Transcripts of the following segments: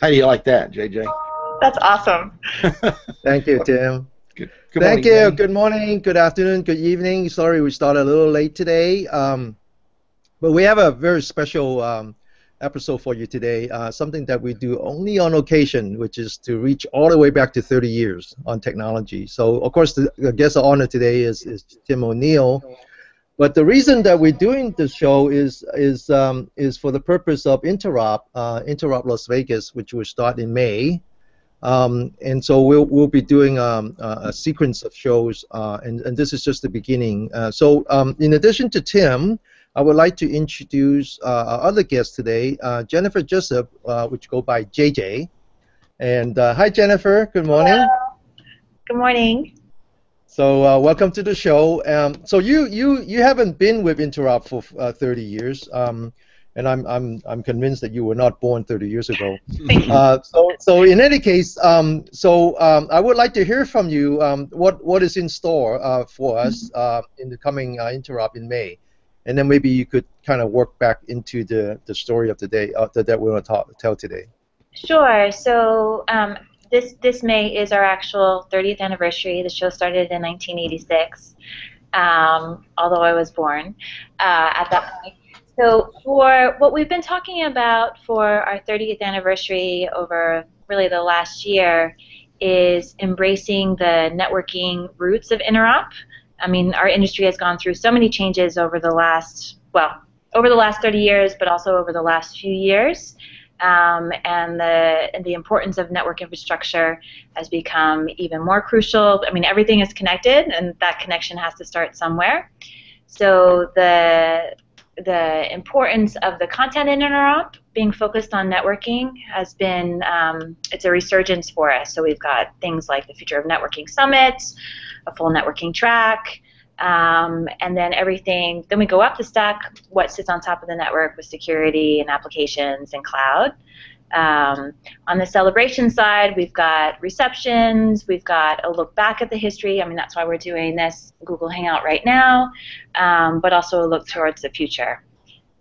How do you like that, JJ? That's awesome. Thank you, Tim. Good Thank morning, you. Man. Good morning, good afternoon, good evening. Sorry we started a little late today. But we have a very special episode for you today, something that we do only on occasion, which is to reach all the way back to 30 years on technology. So, of course, the guest of honor today is Tim O'Neill. But the reason that we're doing this show is for the purpose of Interop, Interop Las Vegas, which will start in May, and so we'll be doing a sequence of shows, and this is just the beginning. So in addition to Tim, I would like to introduce our other guest today, Jennifer Jessup, which go by JJ. And hi, Jennifer. Good morning. Hello. Good morning. So welcome to the show. So you haven't been with Interop for 30 years, and I'm convinced that you were not born 30 years ago. So in any case, I would like to hear from you what is in store for us in the coming Interop in May, and then maybe you could kind of work back into the story of the day that we want to tell today. Sure. So. This May is our actual 30th anniversary. The show started in 1986, although I was born at that point. So for what we've been talking about for our 30th anniversary over really the last year is embracing the networking roots of Interop. I mean, our industry has gone through so many changes over the last 30 years, but also over the last few years. And the importance of network infrastructure has become even more crucial. I mean, everything is connected, and that connection has to start somewhere. So the importance of the content in Interop being focused on networking has been, it's a resurgence for us. So we've got things like the Future of Networking Summit, a full networking track, and then everything, then we go up the stack, what sits on top of the network with security and applications and cloud. On the celebration side, we've got receptions, we've got a look back at the history. I mean, that's why we're doing this Google Hangout right now, but also a look towards the future.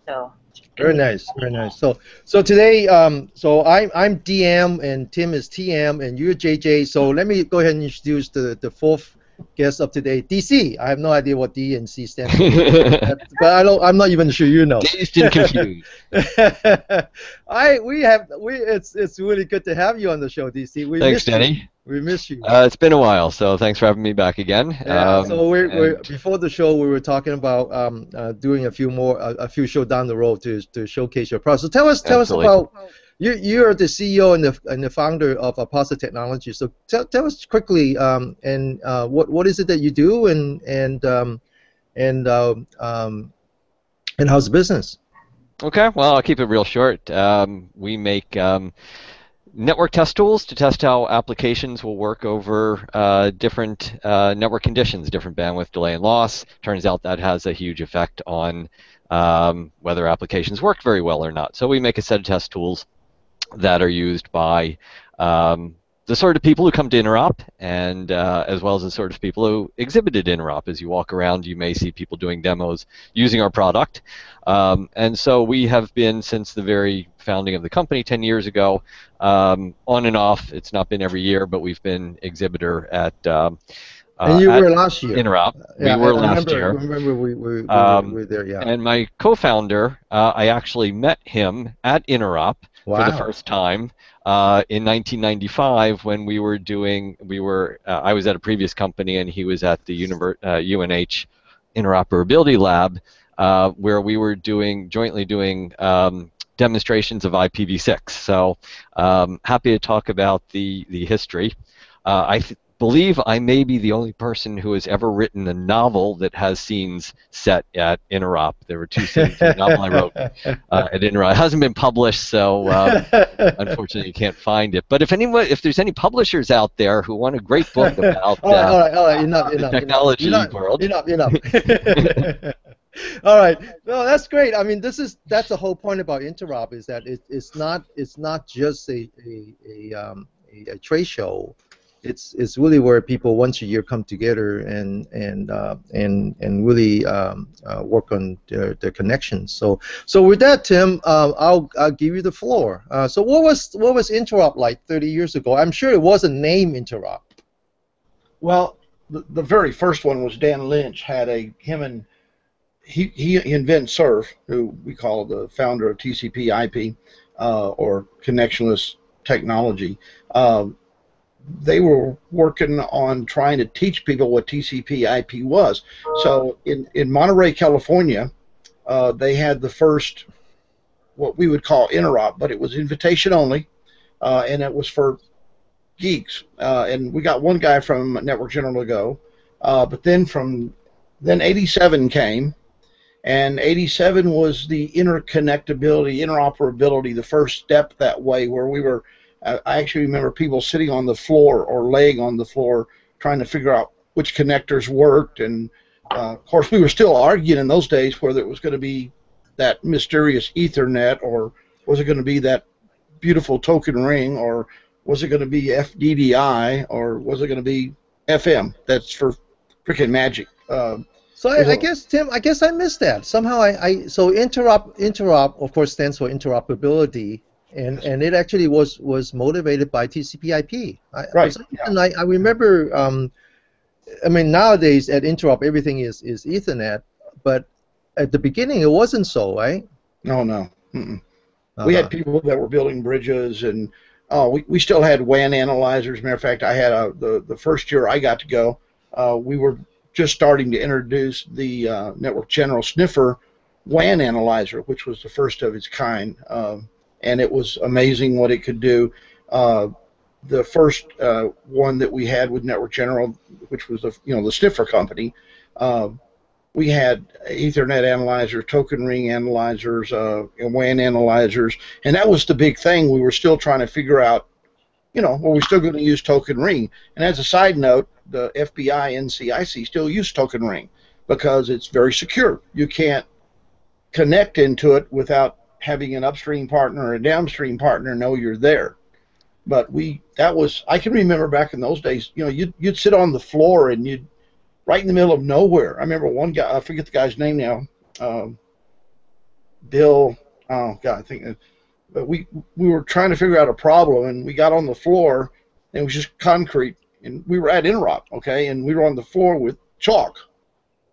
So. Very nice, very nice. So today, I'm DM and Tim is TM and you're JJ. So let me go ahead and introduce the fourth guest of today, DC. I have no idea what D and C stand for, but I'm not even sure you know. It's still confused. It's really good to have you on the show, DC. Thanks, Danny. We miss you. It's been a while, so thanks for having me back again. Yeah, so before the show, we were talking about doing a few shows down the road to showcase your product. So tell us about. You are the CEO and the founder of Apostle Technology. So tell us quickly, what is it that you do, and how's the business? Okay, well, I'll keep it real short. We make network test tools to test how applications will work over different network conditions, different bandwidth, delay, and loss. Turns out that has a huge effect on whether applications work very well or not. So we make a set of test tools that are used by the sort of people who come to Interop, and as well as the sort of people who exhibited Interop. As you walk around, you may see people doing demos using our product. And so we have been, since the very founding of the company 10 years ago, on and off. It's not been every year, but we've been exhibitor at and you were last year. Interop. Yeah, we were last year. I remember we were there, yeah. And my co-founder, I actually met him at Interop for the first time in 1995 when I was at a previous company and he was at the UNH Interoperability Lab where we were jointly doing demonstrations of IPv6. So happy to talk about the history. I believe I may be the only person who has ever written a novel that has scenes set at Interop. There were two scenes in the novel I wrote at Interop. It hasn't been published, so unfortunately you can't find it. But if there's any publishers out there who want a great book about the technology world. All right. No, that's great. I mean, that's the whole point about Interop is that it's not just a trade show. it's really where people once a year come together and really work on their connections. So with that, Tim, I'll give you the floor. So what was Interop like 30 years ago? I'm sure it wasn't named Interop. Well, the very first one was Dan Lynch had a he and Vint Cerf, who we call the founder of TCP/IP or connectionless technology. They were working on trying to teach people what TCP/IP was. So in Monterey, California, they had the first what we would call Interop, but it was invitation only, and it was for geeks. And we got one guy from Network General to go, but then from 87 came, and 87 was the interconnectability, interoperability, the first step that way, where we were. I actually remember people sitting on the floor or laying on the floor trying to figure out which connectors worked, and of course we were still arguing in those days whether it was going to be that mysterious Ethernet, or was it going to be that beautiful token ring, or was it going to be FDDI, or was it going to be FM? That's for freaking magic. So I guess, Tim, I guess I missed that. Somehow so Interop of course stands for interoperability. And it actually was motivated by TCP/IP. Right. And yeah. I remember. I mean, nowadays at Interop everything is Ethernet, but at the beginning it wasn't so, right? No, no. Mm-mm. Uh-huh. We had people that were building bridges, and we still had WAN analyzers. Matter of fact, I had the first year I got to go, we were just starting to introduce the Network General Sniffer WAN analyzer, which was the first of its kind. And it was amazing what it could do. The first one that we had with Network General, which was the sniffer company, we had Ethernet analyzers, token ring analyzers, and WAN analyzers, and that was the big thing. We were still trying to figure out, were we still going to use token ring? And as a side note, the FBI, NCIC still use token ring because it's very secure. You can't connect into it without having an upstream partner or a downstream partner know you're there. But I can remember back in those days, you'd sit on the floor and you'd, right in the middle of nowhere. I remember one guy, I forget the guy's name now, Bill, but we were trying to figure out a problem, and we got on the floor and it was just concrete, and we were at Interop, okay, and we were on the floor with chalk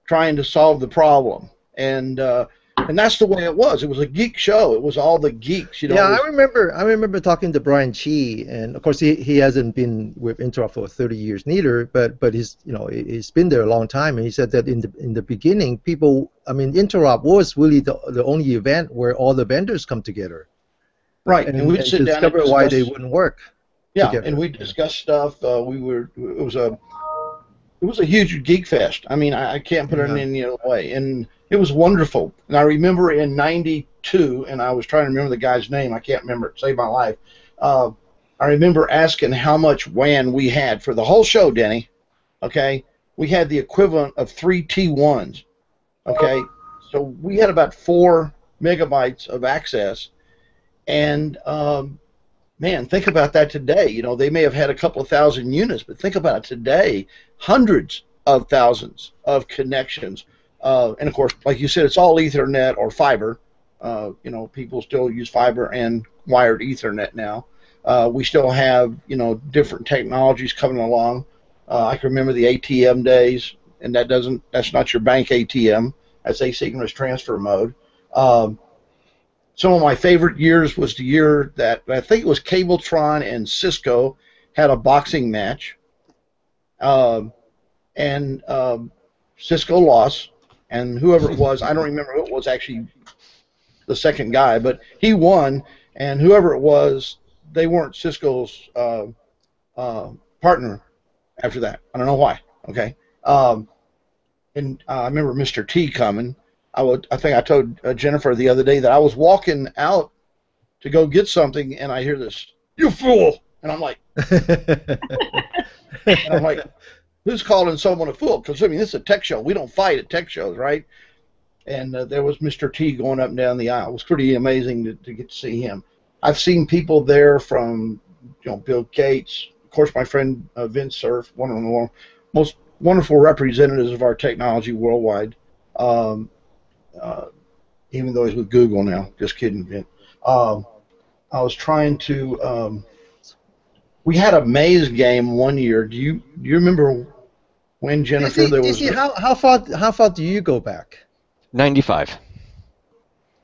trying to solve the problem. And that's the way it was. It was a geek show. It was all the geeks, Yeah, I remember talking to Brian Chee, and of course he hasn't been with Interop for 30 years neither, but he's he's been there a long time, and he said that in the beginning, Interop was really the only event where all the vendors come together. Right, and we'd sit down and discover why they wouldn't work. Yeah, together. And we discussed stuff. It was a huge geek fest. I mean, I can't put it in any other way. And it was wonderful. And I remember in '92, and I was trying to remember the guy's name. I can't remember it. Saved my life. I remember asking how much WAN we had for the whole show, Denny. Okay? We had the equivalent of 3 T1s. Okay? So we had about 4 megabytes of access. And, man, think about that today. They may have had a couple of thousand units, but think about it today. Hundreds of thousands of connections. And of course, like you said, it's all Ethernet or fiber. People still use fiber and wired Ethernet now. We still have, different technologies coming along. I can remember the ATM days, and that's not your bank ATM. That's asynchronous transfer mode. Some of my favorite years was the year that I think it was Cabletron and Cisco had a boxing match, and Cisco lost. And whoever it was, I don't remember who it was, actually the second guy, but he won. And whoever it was, they weren't Cisco's partner after that. I don't know why. Okay. And I remember Mr. T coming. I think I told Jennifer the other day that I was walking out to go get something, and I hear this, "You fool!" And I'm like, who's calling someone a fool? Because, this is a tech show. We don't fight at tech shows, right? And there was Mr. T going up and down the aisle. It was pretty amazing to get to see him. I've seen people there from, Bill Gates, course, my friend Vint Cerf, one of the most wonderful representatives of our technology worldwide, even though he's with Google now. Just kidding, Vint. I was trying to... we had a maze game one year. Do you remember when, Jennifer, there was... DC, how far do you go back? 95.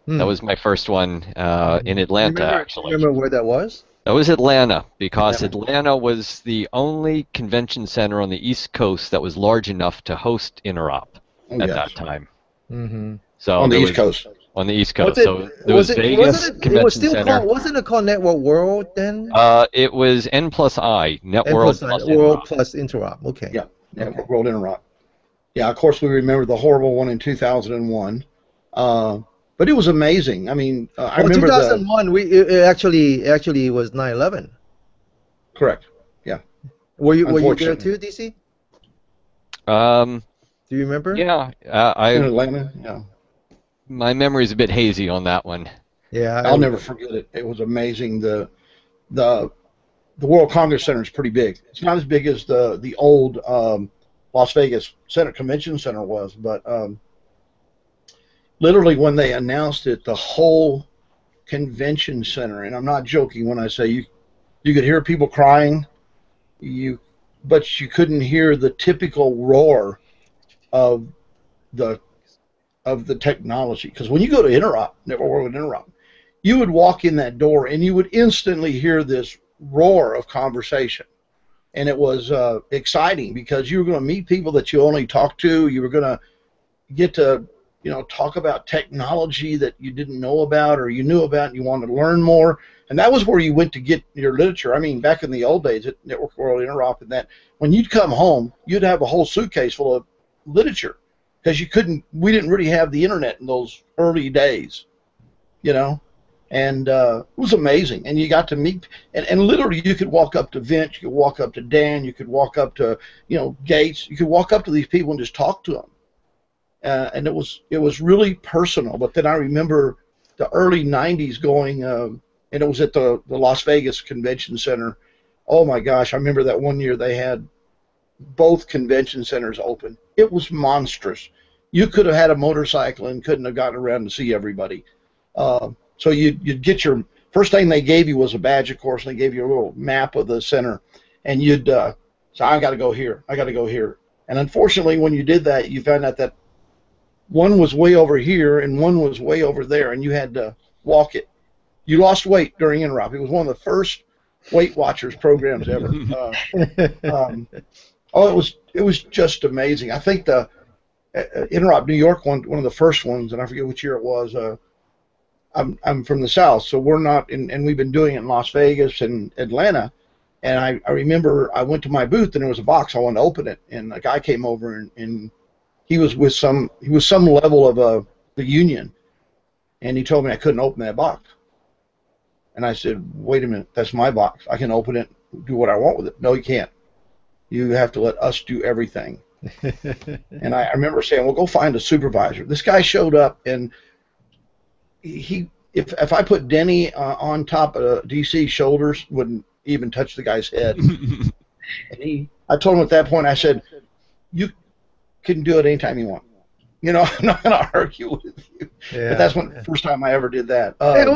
Hmm. That was my first one in Atlanta, actually. Do you remember where that was? That was Atlanta, because Atlanta was the only convention center on the East Coast that was large enough to host Interop at that time. Mm-hmm. So on the East Coast. On the East Coast. So there was Vegas Convention Center. Wasn't it called Network World then? It was N+I, Network World plus Interop. Okay. Yeah, Network World Interop. Yeah, of course we remember the horrible one in 2001. But it was amazing. I mean, I remember 2001. It actually was 9/11. Correct. Yeah. Were you there too, DC? Do you remember? Yeah. In Atlanta. Yeah. My memory's a bit hazy on that one. Yeah. I'll never forget it. It was amazing. The World Congress Center is pretty big. It's not as big as the old Las Vegas Convention Center was, but. Literally, when they announced it, the whole convention center, and I'm not joking when I say you could hear people crying, but you couldn't hear the typical roar of the technology. Because when you go to Interop, Network World Interop, you would walk in that door and you would instantly hear this roar of conversation, and it was exciting because you were going to meet people that you only talked to. You were going to get to talk about technology that you didn't know about or you knew about and you wanted to learn more. And that was where you went to get your literature. I mean, back in the old days at Network World Interop and that, when you'd come home, you'd have a whole suitcase full of literature because we didn't really have the Internet in those early days, And it was amazing. And you got to meet, and literally you could walk up to Vint, you could walk up to Dan, you could walk up to, Gates. You could walk up to these people and just talk to them. And it was really personal. But then I remember the early 90s going, and it was at the Las Vegas Convention Center. Oh, my gosh, I remember that one year they had both convention centers open. It was monstrous. You could have had a motorcycle and couldn't have gotten around to see everybody. So you'd get your – first thing they gave you was a badge, of course, and they gave you a little map of the center. And you'd say, I got to go here. I got to go here. And unfortunately, when you did that, you found out that one was way over here and one was way over there, and you had to walk it. You lost weight during Interop. It was one of the first Weight Watchers programs ever. It was just amazing. I think the Interop New York one of the first ones, and I forget which year it was. I'm from the South, so we're not, and we've been doing it in Las Vegas and Atlanta. And I remember I went to my booth and there was a box. I wanted to open it, and a guy came over and he was some level of the union, and he told me I couldn't open that box. And I said, wait a minute, that's my box. I can open it, do what I want with it. No, you can't. You have to let us do everything. And I remember saying, well, go find a supervisor. This guy showed up, and if I put Denny on top of DC's shoulders, wouldn't even touch the guy's head. And I told him at that point, I said, you can do it anytime you want. I'm not going to argue with you. Yeah. But that's the first time I ever did that. Hey, Tim,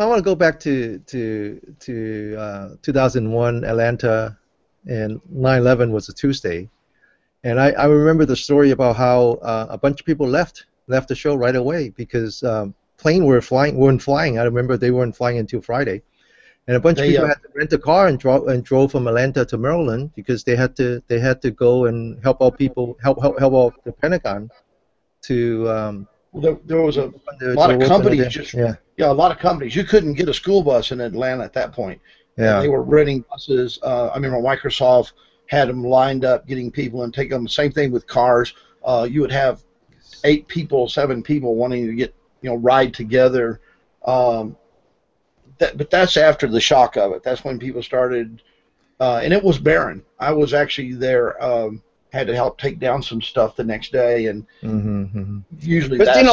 I want to go back to 2001 Atlanta, and 9/11 was a Tuesday. And I remember the story about how a bunch of people left the show right away because planes weren't flying. I remember they weren't flying until Friday. And a bunch of people had to rent a car and drove from Atlanta to Maryland because they had to go and help out people, help out the Pentagon. To there was a lot of companies a lot of companies. You couldn't get a school bus in Atlanta at that point. Yeah, and they were renting buses. I remember Microsoft had them lined up, getting people and taking them. Same thing with cars. You would have 7 people wanting to get ride together. But that's after the shock of it. That's when people started, and it was barren. I was actually there, had to help take down some stuff the next day, and usually. But I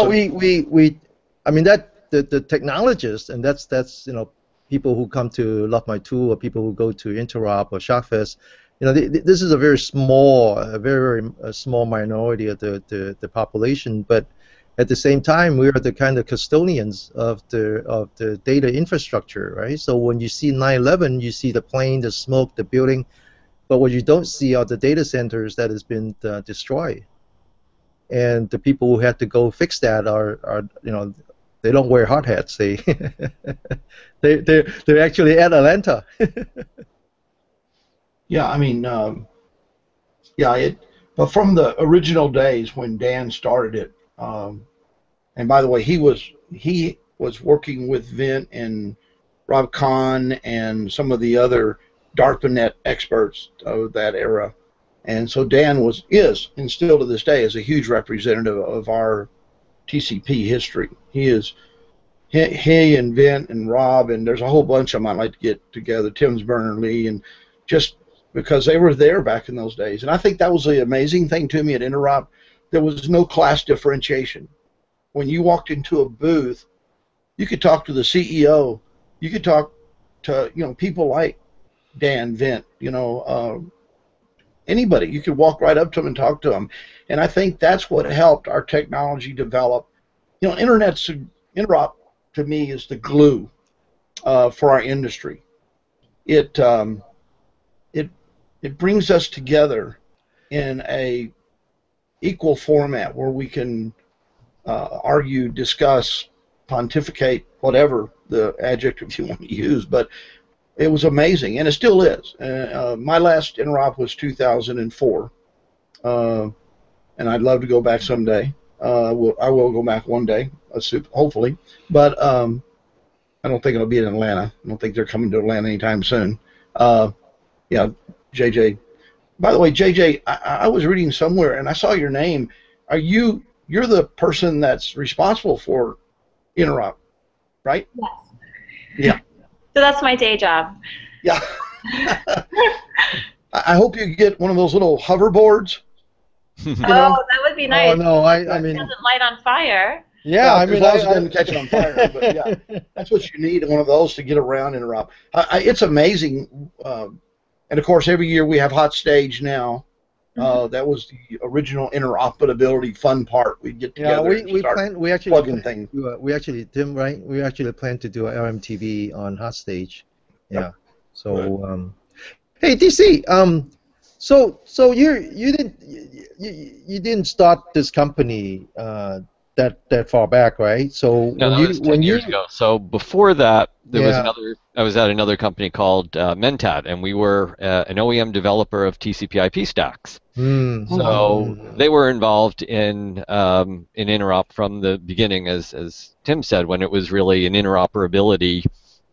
mean, the technologists, and that's people who come to Love My 2 or people who go to Interop or Shockfest, you know, this is a very small, a very, very small minority of the population. But at the same time, we are the kind of custodians of the data infrastructure, right? So when you see 9/11, you see the plane, the smoke, the building, but what you don't see are the data centers that has been destroyed, and the people who had to go fix that are you know, they don't wear hard hats. They they're actually at Atlanta. Yeah, I mean, yeah, but from the original days when Dan started it. And by the way, he was working with Vint and Rob Kahn and some of the other DARPANET experts of that era, and so Dan is and still to this day is a huge representative of our TCP history. He and Vint and Rob, and there's a whole bunch of them I'd like to get together. Tim Berners-Lee, and just because they were there back in those days, and I think that was the amazing thing to me at Interop. There was no class differentiation. When you walked into a booth, you could talk to the CEO, you could talk to, you know, people like Dan, Vint, you know, anybody. You could walk right up to them and talk to them. And I think that's what helped our technology develop. You know, Interop to me is the glue for our industry. It brings us together in a equal format where we can argue, discuss, pontificate, whatever the adjective you want to use. But it was amazing, and it still is. My last Interop was 2004, and I'd love to go back someday. I will go back one day, hopefully. But I don't think it'll be in Atlanta. I don't think they're coming to Atlanta anytime soon. Yeah, JJ. By the way, JJ, I was reading somewhere, and I saw your name. You're the person that's responsible for Interop, right? Yes. Yeah. So that's my day job. Yeah. I hope you get one of those little hoverboards. Oh, that would be nice. Oh no, I mean, it doesn't light on fire. Yeah, well, I mean, it doesn't catch on fire. But yeah, that's what you need, one of those to get around Interop. It's amazing. And of course, every year we have Hot Stage now. That was the original interoperability fun part. We'd get together. Yeah, we actually plan to do an RMTV on Hot Stage. Yeah. Yep. So, hey DC, so you didn't start this company that far back, right? So no, that was 10 years ago. So before that, there was another. I was at another company called Mentat, and we were an OEM developer of TCP/IP stacks. Mm. So they were involved in Interop from the beginning, as Tim said, when it was really an interoperability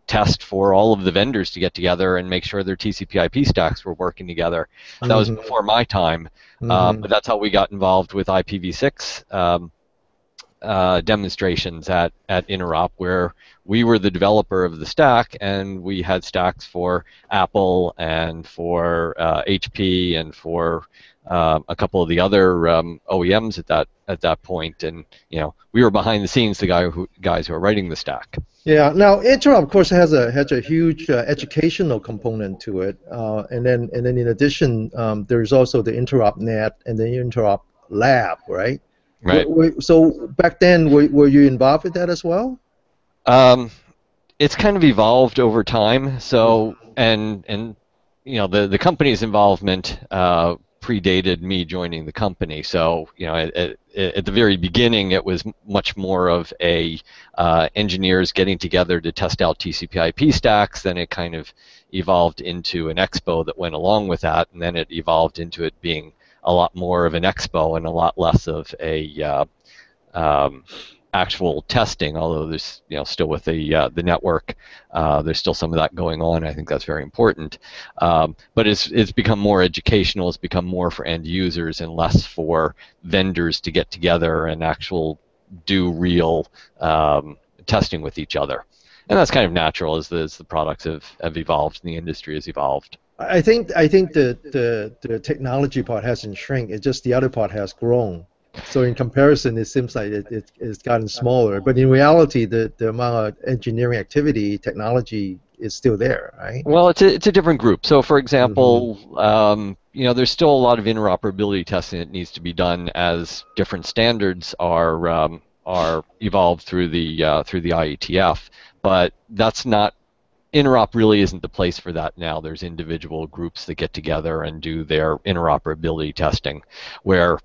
test for all of the vendors to get together and make sure their TCP/IP stacks were working together. That was before my time, but that's how we got involved with IPv6. Demonstrations at Interop, where we were the developer of the stack, and we had stacks for Apple and for HP and for a couple of the other OEMs at that point, and you know, we were behind the scenes, the guys who are writing the stack. Yeah. Now Interop, of course, has a huge educational component to it, and then in addition, there's also the Interop Net and the Interop Lab, right? Right. So back then, were you involved with that as well? It's kind of evolved over time. So and you know, the company's involvement predated me joining the company. So you know, at the very beginning, it was much more of a engineers getting together to test out TCP/IP stacks. Then it kind of evolved into an expo that went along with that, and then it evolved into it being a lot more of an expo and a lot less of a actual testing. Although there's, you know, still with the network, there's still some of that going on. I think that's very important. But it's become more educational. It's become more for end users and less for vendors to get together and do real testing with each other. And that's kind of natural as the products have evolved and the industry has evolved. I think the technology part hasn't shrunk. It's just the other part has grown. So in comparison, it seems like it's gotten smaller. But in reality, the amount of engineering activity, technology is still there, right? Well, it's a different group. So, for example, mm-hmm. You know, there's still a lot of interoperability testing that needs to be done as different standards are evolved through the IETF. But that's not interop really isn't the place for that now. There's individual groups that get together and do their interoperability testing, where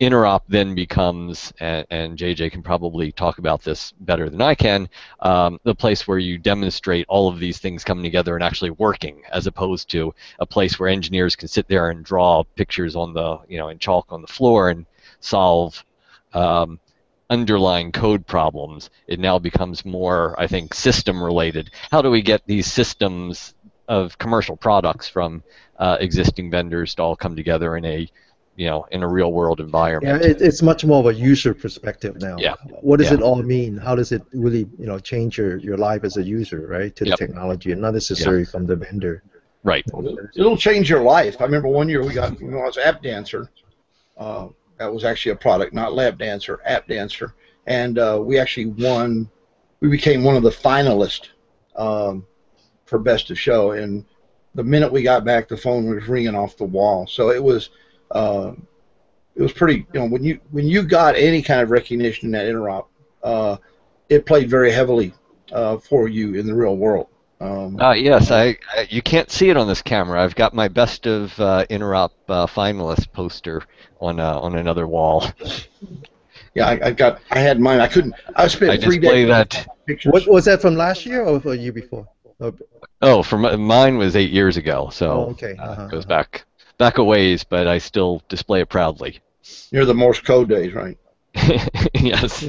interop then becomes, and JJ can probably talk about this better than I can, the place where you demonstrate all of these things coming together and actually working, as opposed to a place where engineers can sit there and draw pictures on the, you know, in chalk on the floor and solve underlying code problems. It now becomes more, I think, system related. How do we get these systems of commercial products from existing vendors to all come together in a in a real world environment? Yeah, it's much more of a user perspective now. Yeah. What does it all mean? How does it really, you know, change your life as a user, right, to the technology, and not necessarily from the vendor. Right. It'll change your life. I remember one year we got, when I was App Dancer, that was actually a product, not Lab Dancer, App Dancer, and we actually won. We became one of the finalists for Best of Show, and the minute we got back, the phone was ringing off the wall. So it was. It was pretty, when you got any kind of recognition at Interop, it played very heavily for you in the real world. Yes, I you can't see it on this camera. I've got my Best of Interop finalist poster on another wall. Yeah, I had mine. I couldn't. I spent 3 days. That. What was that from last year or a year before? Oh, from mine was 8 years ago. So it goes back a ways, but I still display it proudly. You're the Morse code days, right? Yes.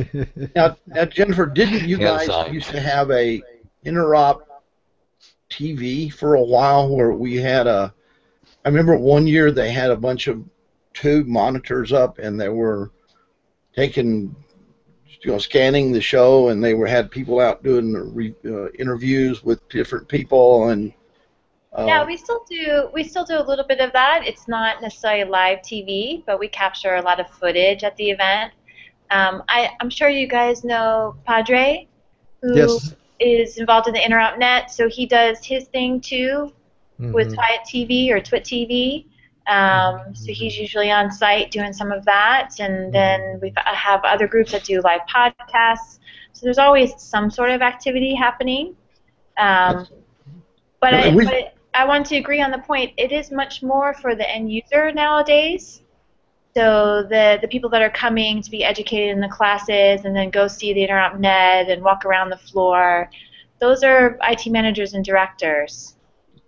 Now, Jennifer, didn't you guys used to have a Interop TV for a while where we had a... I remember one year they had a bunch of tube monitors up, and they were taking, scanning the show, and they had people out doing interviews with different people, and... yeah, we still do a little bit of that. It's not necessarily live TV, but we capture a lot of footage at the event. I'm sure you guys know Padre, who is involved in the Interop Net, so he does his thing too with Quiet TV or Twit TV. So he's usually on site doing some of that, and then we have other groups that do live podcasts. So there's always some sort of activity happening. But I want to agree on the point. It is much more for the end user nowadays. So the people that are coming to be educated in the classes and then go see the Interop Net and walk around the floor, those are IT managers and directors.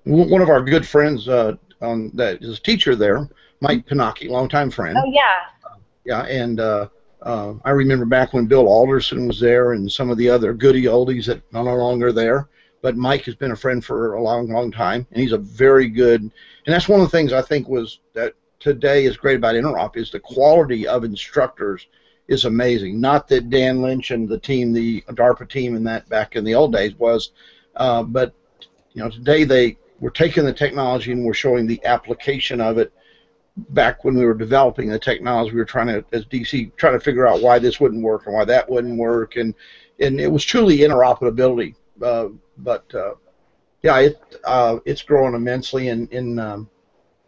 One of our good friends that is a teacher there, Mike Pinocchi, longtime friend. Oh, yeah. Yeah, and I remember back when Bill Alderson was there and some of the other goody oldies that are no longer there. But Mike has been a friend for a long, long time, and he's a very good. And that's one of the things I think was that today is great about Interop is the quality of instructors is amazing. Not that Dan Lynch and the team, the DARPA team, and that back in the old days was, but today they were taking the technology and we're showing the application of it. Back when we were developing the technology, we were trying to, as DC, trying to figure out why this wouldn't work and why that wouldn't work, and it was truly interoperability. It's growing immensely,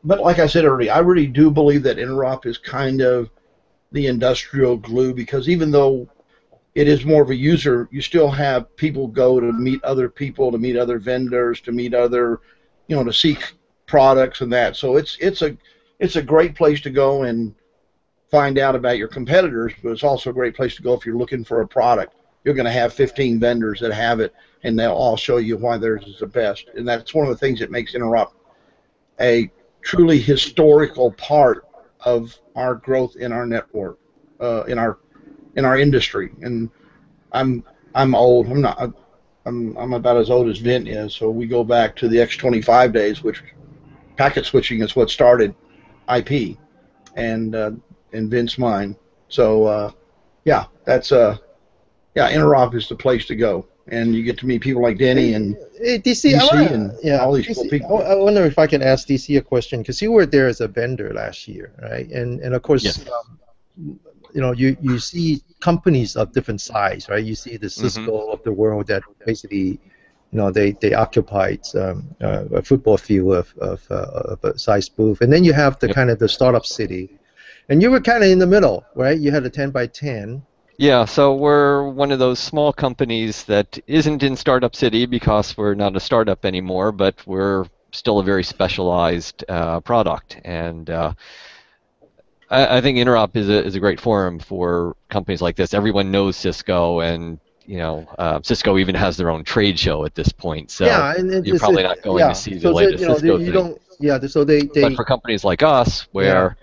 but like I said earlier, I really do believe that Interop is kind of the industrial glue, because even though it is more of a user, you still have people go to meet other people, to meet other vendors, to meet other, to seek products and that. So it's a great place to go and find out about your competitors, but it's also a great place to go if you're looking for a product. You're going to have 15 vendors that have it, and they'll all show you why theirs is the best. And that's one of the things that makes Interop a truly historical part of our growth in our network, in our industry. And I'm old. I'm about as old as Vint is. So we go back to the X.25 days, which packet switching is what started IP, and Vint's mine. So Interop is the place to go. And you get to meet people like Danny and DC, all these cool people. I wonder if I can ask DC a question, because you were there as a vendor last year, right? And of course, you see companies of different size, right? You see the Cisco of the world that basically you know, they occupied a football field of a size booth. And then you have the kind of the startup city. And you were kind of in the middle, right? You had a 10 by 10. Yeah, so we're one of those small companies that isn't in Startup City because we're not a startup anymore, but we're still a very specialized product. And I think Interop is a great forum for companies like this. Everyone knows Cisco, and you know, Cisco even has their own trade show at this point. So yeah, and you're probably not going to see the latest Cisco thing. Yeah, so but for companies like us, where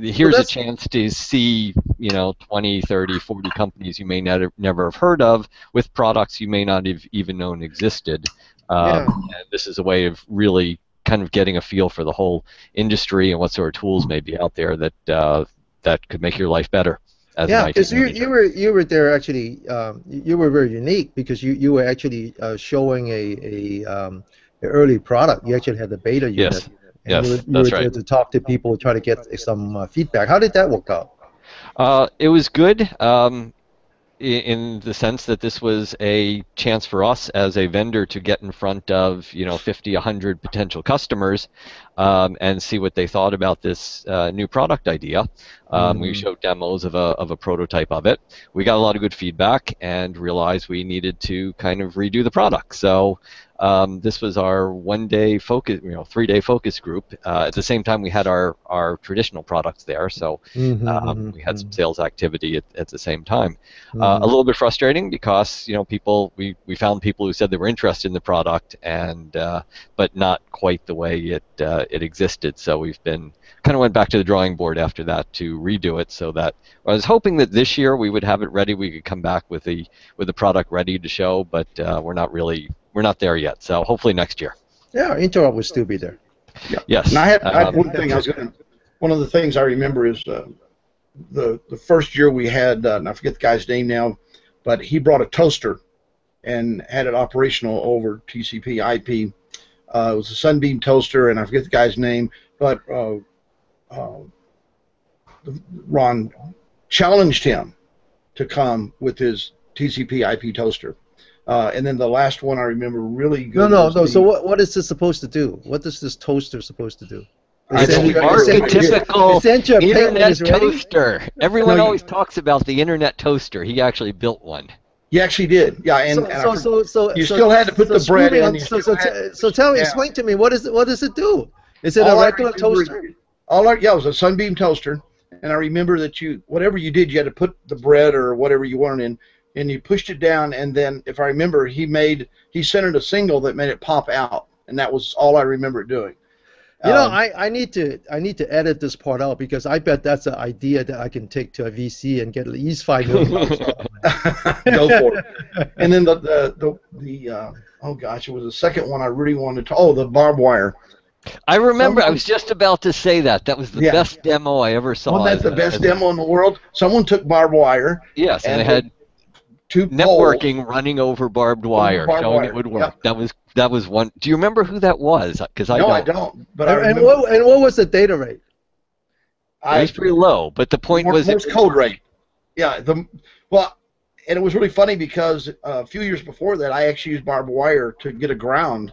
here's a chance to see, you know, 20, 30, 40 companies you may never have heard of with products you may not have even known existed. And this is a way of really kind of getting a feel for the whole industry and what sort of tools may be out there that that could make your life better. As yeah, because you were there actually. You were very unique because you were actually showing an early product. You actually had the beta unit. Yes. And you were there to talk to people, try to get some feedback. How did that work out? It was good in the sense that this was a chance for us as a vendor to get in front of, you know, 50, 100 potential customers and see what they thought about this new product idea. We showed demos of a prototype of it. We got a lot of good feedback and realized we needed to kind of redo the product. So this was our one-day focus, you know, three-day focus group. At the same time, we had our traditional products there, so we had some sales activity at the same time. A little bit frustrating because, you know, people we found people who said they were interested in the product, and but not quite the way it existed. So we've been kind of went back to the drawing board after that to redo it. So that I was hoping that this year we would have it ready. We could come back with the product ready to show, but we're not there yet, so hopefully next year. Yeah, Interop will still be there. Yeah. Yes. And I had one thing. One of the things I remember is the first year we had, and I forget the guy's name now, but he brought a toaster and had it operational over TCP/IP. It was a Sunbeam toaster, and I forget the guy's name, but Ron challenged him to come with his TCP/IP toaster. And then the last one I remember really good. No. So what is this supposed to do? What is this toaster supposed to do? It's a typical internet toaster. Everyone always talks about the internet toaster. He actually built one. He actually did. Yeah, and you still had to put the bread in. So tell me, explain to me, what does it do? Is it a regular toaster? It was a Sunbeam toaster, and I remember that whatever you did, you had to put the bread or whatever you wanted in. And you pushed it down, and then, if I remember, he sent it a single that made it pop out, and that was all I remember doing. You know, I need to edit this part out because I bet that's an idea that I can take to a VC and get at least $5 million. Go for it. And then the oh gosh, it was the second one I really wanted to. Oh, the barbed wire. I remember. I was just about to say that. That was the best demo I ever saw. Wasn't that the best demo in the world? Someone took barbed wire. Yes, and they had networking poles running over barbed wire, showing it would work. Yep. That was one. Do you remember who that was? Because I don't. But what was the data rate? It was pretty low, but the point was it was code rate. Yeah. And it was really funny because a few years before that, I actually used barbed wire to get a ground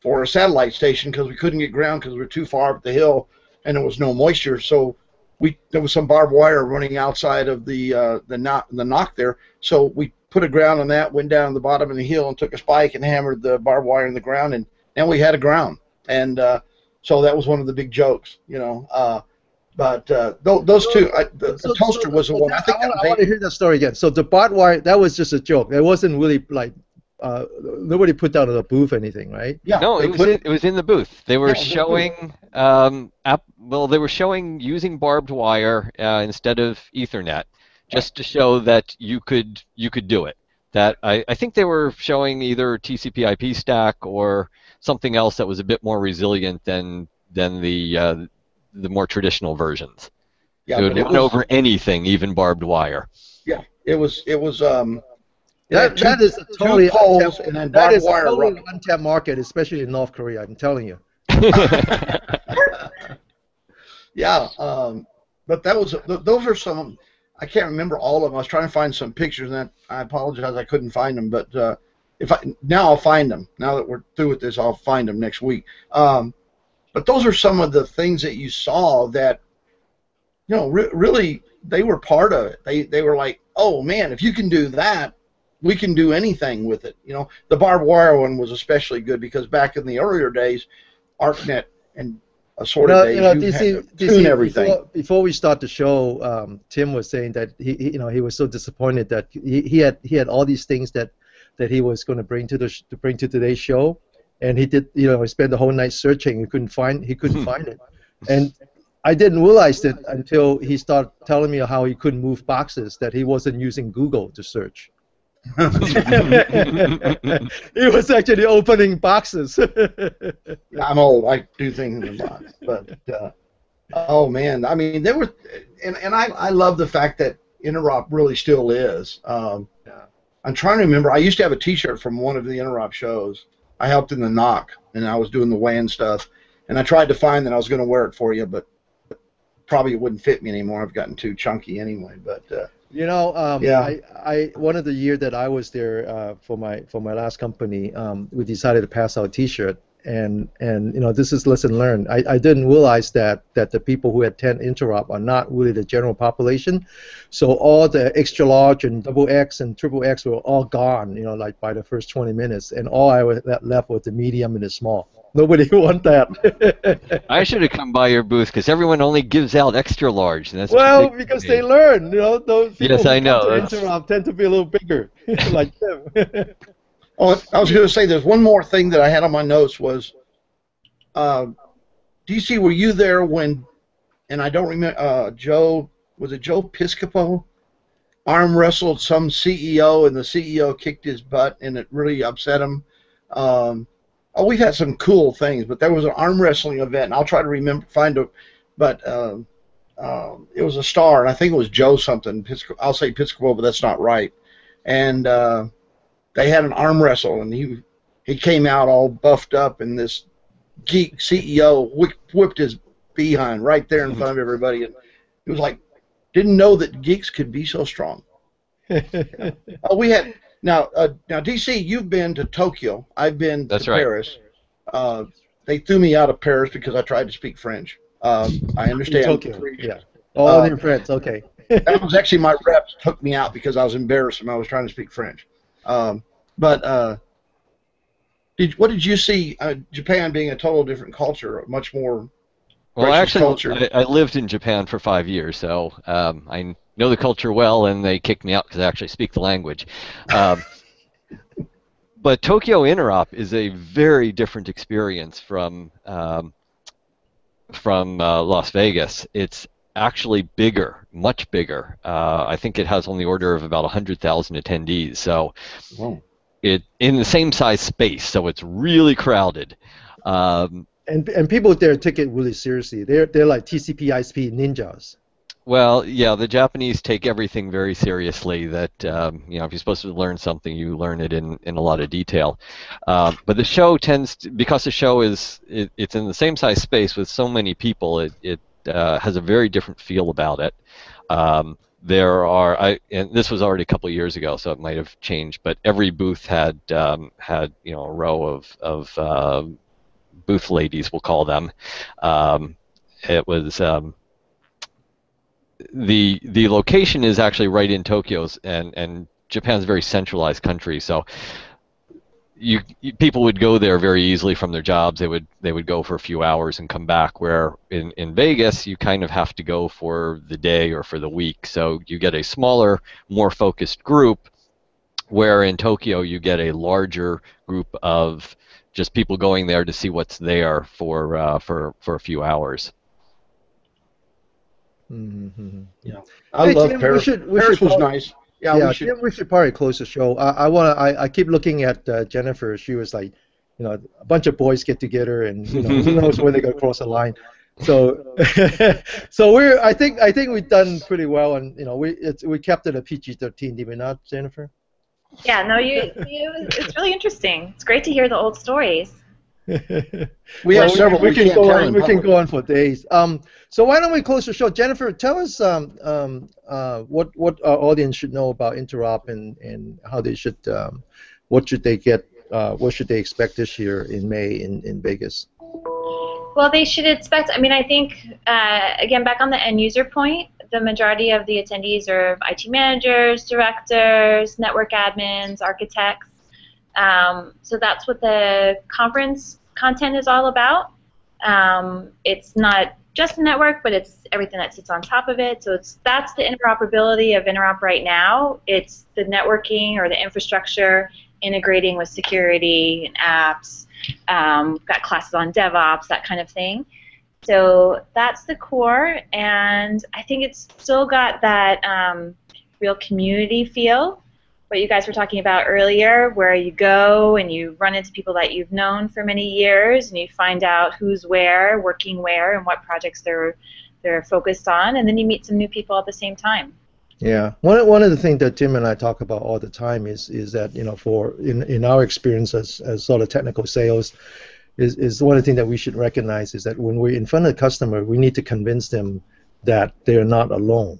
for a satellite station because we couldn't get ground because we were too far up the hill and there was no moisture. So there was some barbed wire running outside of the knock there, so we put a ground on that, went down to the bottom of the hill and took a spike and hammered the barbed wire in the ground, and now we had a ground, and so that was one of the big jokes, you know. Those two, the toaster was the one. I think I want to hear that story again. So the barbed wire, that was just a joke. It wasn't really like. Nobody put that in the booth, anything, right? Yeah. No, it was in the booth. They were showing, they were showing using barbed wire instead of Ethernet, just to show that you could do it. That I think they were showing either TCP/IP stack or something else that was a bit more resilient than the more traditional versions. Yeah, it went over anything, even barbed wire. Yeah, it was. That is a totally untapped market, especially in North Korea, I'm telling you. Yeah, but that was those are some. I can't remember all of them. I was trying to find some pictures, and I apologize I couldn't find them. But Now I'll find them. Now that we're through with this, I'll find them next week. But those are some of the things that you saw that, you know, really they were part of it. They were like, oh man, if you can do that, we can do anything with it. You know, the barbed wire one was especially good because back in the earlier days, ARPANET and assorted days, you had to tune everything. Before we start the show, Tim was saying that he was so disappointed that he had all these things that he was going to bring to today's show, and he did, he spent the whole night searching. He couldn't find it, and I didn't realize it until he started telling me how he couldn't move boxes, that he wasn't using Google to search. He was actually opening boxes. I'm old. I do things in a box, but oh man, I mean there was, and I love the fact that Interop really still is. I'm trying to remember. I used to have a T-shirt from one of the Interop shows. I helped in the knock, and I was doing the WAN stuff, and I tried to find that. I was going to wear it for you, but probably it wouldn't fit me anymore. I've gotten too chunky anyway, but. Yeah. One of the year that I was there for my last company, we decided to pass out T-shirt, and this is lesson learned. I didn't realize that the people who attend Interop are not really the general population, so all the extra large and double X and triple X were all gone, like by the first 20 minutes, and all I was left was the medium and the small. Nobody want that. I should have come by your booth because everyone only gives out extra large. And that's well, because they learn, Those people tend to be a little bigger, like them. Oh, I was going to say, there's one more thing that I had on my notes was, DC, were you there when? And I don't remember. Joe, was it Joe Piscopo? Arm wrestled some CEO, and the CEO kicked his butt, and it really upset him. Oh, we've had some cool things, but there was an arm wrestling event, and I'll try to remember, find it, but it was a star, and I think it was Joe something. I'll say Piscopo, but that's not right. And they had an arm wrestle, and he came out all buffed up, and this geek CEO whipped his behind right there in front of everybody. And it was like, didn't know that geeks could be so strong. Oh, we had... Now, DC, you've been to Tokyo. I've been to Paris. They threw me out of Paris because I tried to speak French. I understand. Tokyo, yeah. All in French, okay. That was actually my reps took me out because I was embarrassed when I was trying to speak French. What did you see? Japan being a total different culture, much more. Well, actually, I lived in Japan for 5 years, so I know the culture well, and they kicked me out because I actually speak the language. But Tokyo Interop is a very different experience from Las Vegas. It's actually bigger, much bigger. I think it has on the order of about 100,000 attendees, so It in the same size space, so it's really crowded. And people there take it really seriously. They're like TCP/IP ninjas. Well, yeah, the Japanese take everything very seriously. That if you're supposed to learn something, you learn it in a lot of detail. But the show tends to, because the show it's in the same size space with so many people. It has a very different feel about it. And this was already a couple of years ago, so it might have changed. But every booth had a row of booth ladies, we'll call them. It was the location is actually right in Tokyo's, and Japan's a very centralized country, so people would go there very easily from their jobs. They would go for a few hours and come back. Where in Vegas, you kind of have to go for the day or for the week, so you get a smaller, more focused group. Where in Tokyo, you get a larger group of just people going there to see what's there for a few hours. Mm-hmm. Yeah, I love Tim, Paris. Paris was nice. Yeah, we should probably close the show. I keep looking at Jennifer. She was like, a bunch of boys get together, and who knows when they're gonna cross the line. So, so I think we've done pretty well, and we kept it a PG-13, did we not, Jennifer? Yeah, no, it's really interesting. It's great to hear the old stories. We can go on for days. So why don't we close the show? Jennifer, tell us what our audience should know about Interop and how they should what should they get? What should they expect this year in May in Vegas? Well, they should expect, I mean, I think, again, back on the end user point, the majority of the attendees are IT managers, directors, network admins, architects. So that's what the conference content is all about. It's not just the network, but it's everything that sits on top of it. So it's, that's the interoperability of Interop right now. It's the networking or the infrastructure integrating with security and apps. Got classes on DevOps, that kind of thing. So that's the core, and I think it's still got that real community feel, what you guys were talking about earlier, where you go and you run into people that you've known for many years, and you find out who's where, working where, and what projects they're focused on, and then you meet some new people at the same time. Yeah, one of the things that Tim and I talk about all the time is that, you know, for in our experience as sort of technical sales, is one of the things that we should recognize is that when we're in front of the customer, we need to convince them that they're not alone.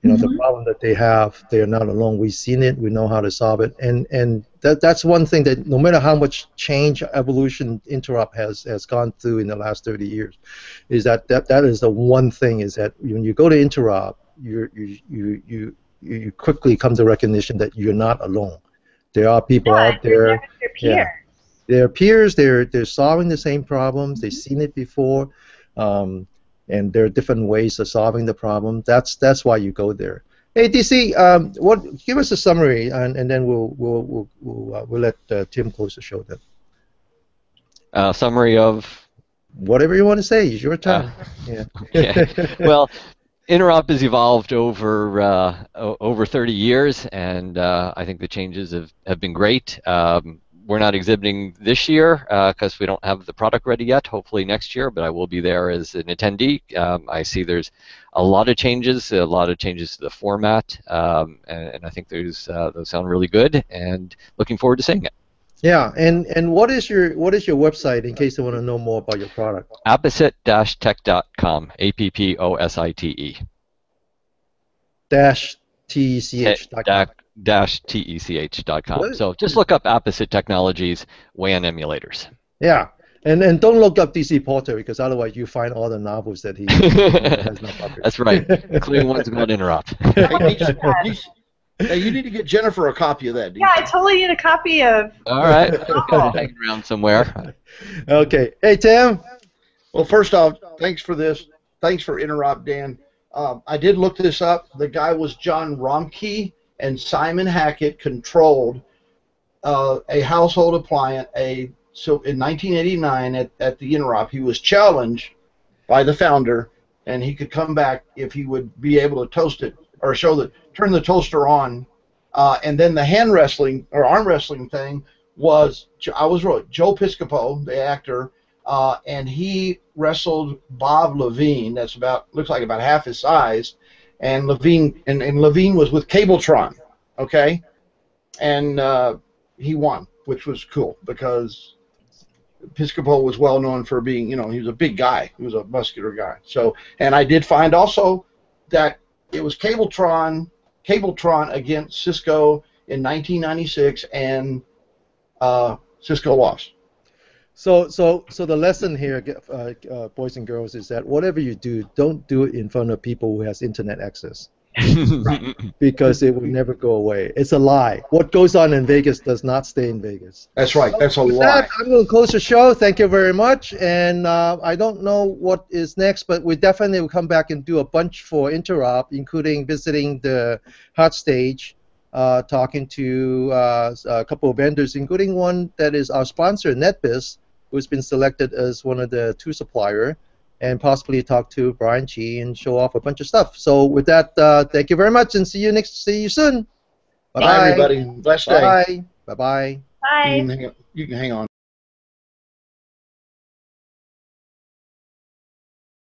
You know, the problem that they have, they're not alone. We've seen it, we know how to solve it, and that's one thing that no matter how much change evolution Interop has gone through in the last 30 years, is that is the one thing is that when you go to Interop, you quickly come to recognition that you're not alone. There are people out there. They're peers. They're solving the same problems. They've seen it before, and there are different ways of solving the problem. That's why you go there. Hey, DC, give us a summary, and then we'll let Tim close the show then. Summary of whatever you want to say. It's your time. Okay. Well. Interop has evolved over over 30 years, and I think the changes have been great. We're not exhibiting this year because we don't have the product ready yet. Hopefully next year, but I will be there as an attendee. I see there's a lot of changes to the format, and I think those sound really good. And looking forward to seeing it. Yeah, and what is your website in case they want to know more about your product? Apposite-tech.com. APPOSITE. -TECH.com. So just look up Apposite Technologies WAN emulators. Yeah. And don't look up DC Porter because otherwise you find all the novels that he has not published. That's right. Including ones about Interop. Hey, you need to get Jennifer a copy of that. Yeah, I totally need a copy of. All right, hanging around somewhere. Okay. Hey, Tim. Well, first off, thanks for this. Thanks for Interop, Dan. I did look this up. The guy was John Romke, and Simon Hackett controlled a household appliance. So in 1989 at the Interop, he was challenged by the founder, and he could come back if he would be able to toast it or turn the toaster on, and then the hand wrestling or arm wrestling thing was Joe Piscopo, the actor, and he wrestled Bob Levine. That's looks like about half his size, and Levine was with Cabletron, okay, and he won, which was cool because Piscopo was well known for being, you know, he was a big guy, he was a muscular guy. So, and I did find also that it was Cabletron against Cisco in 1996, and Cisco lost. So the lesson here, boys and girls, is that whatever you do, don't do it in front of people who has internet access, right? Because it will never go away. It's a lie. What goes on in Vegas does not stay in Vegas. That's right. That's a lie. With that, I'm going to close the show. Thank you very much. And I don't know what is next, but we definitely will come back and do a bunch for Interop, including visiting the hot stage, talking to a couple of vendors, including one that is our sponsor, NetBiz, who's been selected as one of the two suppliers, and possibly talk to Brian Chee and show off a bunch of stuff. So with that, thank you very much, and see you soon. Bye, everybody. Blessed day. Bye. Bye. You can hang on.